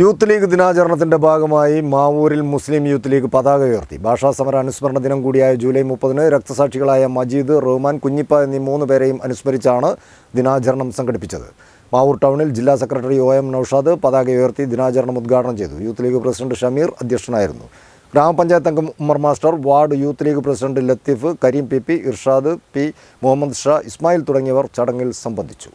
Youth league ദിനാചരണത്തിന്റെ ഭാഗമായി മാവൂരിൽ മുസ്ലിം youth league പതാക ഉയർത്തി. ഭാഷാ സമര അനുസ്മരണ ദിനം കൂടിയായ ജൂലൈ 30-ന് രക്തസാക്ഷികളായ മജീദ്, റഹ്മാൻ, കുഞ്ഞിപ്പ എന്നീ 3 പേരെയും അനുസ്മരിച്ചാണ് ദിനാചരണം സംഘടിപ്പിച്ചത്. മാവൂർ ടൗണിൽ ജില്ലാ സെക്രട്ടറി O.M. നൌഷാദ് പതാക ഉയർത്തി ദിനാചരണം ഉദ്ഘാടനം ചെയ്തു. യൂത്ത് ലീഗ് പ്രസിഡന്റ് ഷമീർ അധ്യക്ഷനായിരുന്നു. ഗ്രാമപഞ്ചായത്ത് അംഗം Umar master, ward youth league president Latheef, Kareem P.P, Irshad P, Muhammad Shah, Ismail തുടങ്ങിയവർ ചടങ്ങിൽ സംബന്ധിച്ചു.